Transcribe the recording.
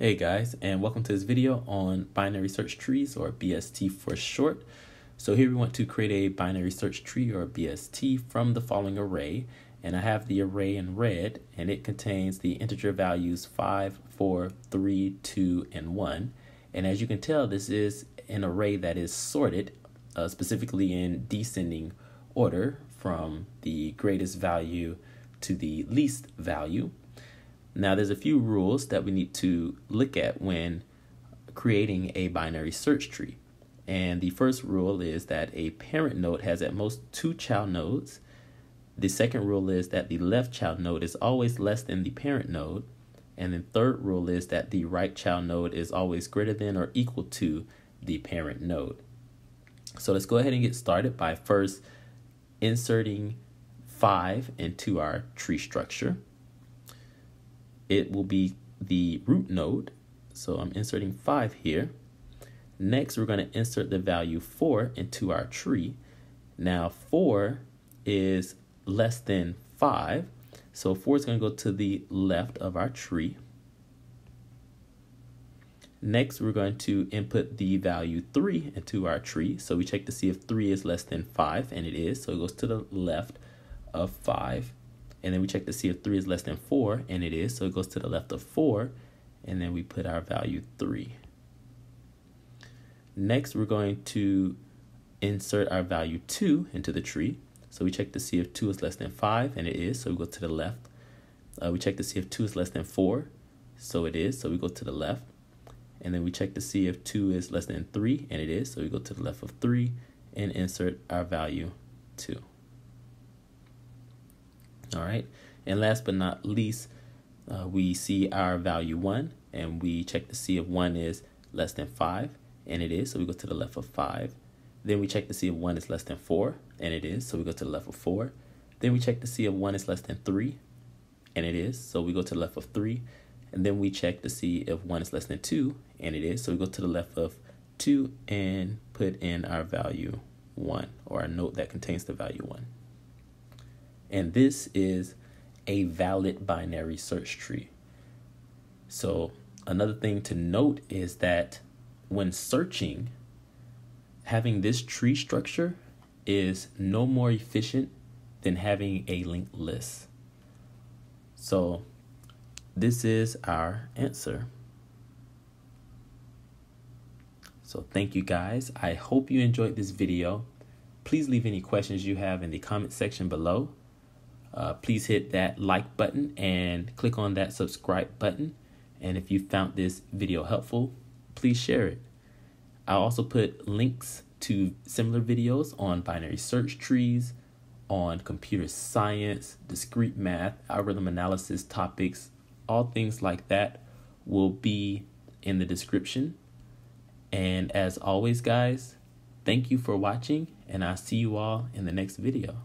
Hey guys, and welcome to this video on binary search trees, or BST for short. So here we want to create a binary search tree, or BST, from the following array. And I have the array in red, and it contains the integer values 5, 4, 3, 2, and 1. And as you can tell, this is an array that is sorted, specifically in descending order from the greatest value to the least value. Now, there's a few rules that we need to look at when creating a binary search tree. And the first rule is that a parent node has at most two child nodes. The second rule is that the left child node is always less than the parent node. And the third rule is that the right child node is always greater than or equal to the parent node. So let's go ahead and get started by first inserting 5 into our tree structure. It will be the root node, so I'm inserting 5 here. Next, we're going to insert the value 4 into our tree. Now, 4 is less than 5, so 4 is going to go to the left of our tree. Next, we're going to input the value 3 into our tree, so we check to see if 3 is less than 5, and it is, so it goes to the left of 5. And then we check to see if 3 is less than 4, and it is, so it goes to the left of 4, and then we put our value 3. Next, we're going to insert our value 2 into the tree. So we check to see if 2 is less than 5, and it is, so we go to the left. We check to see if 2 is less than 4, so it is, so we go to the left. And then we check to see if 2 is less than 3, and it is, so we go to the left of 3 and insert our value 2. All right, and last but not least, we see our value 1, and we check to see if 1 is less than 5, and it is, so we go to the left of 5. Then we check to see if 1 is less than 4, and it is, so we go to the left of 4. Then we check to see if 1 is less than 3, and it is, so we go to the left of 3. And then we check to see if 1 is less than 2, and it is, so we go to the left of 2 and put in our value 1, or our node that contains the value 1. And this is a valid binary search tree. So another thing to note is that when searching, having this tree structure is no more efficient than having a linked list. So this is our answer. So thank you guys. I hope you enjoyed this video. Please leave any questions you have in the comment section below. Please hit that like button and click on that subscribe button. And if you found this video helpful, please share it. I'll also put links to similar videos on binary search trees, on computer science, discrete math, algorithm analysis topics, all things like that will be in the description. And as always, guys, thank you for watching, and I'll see you all in the next video.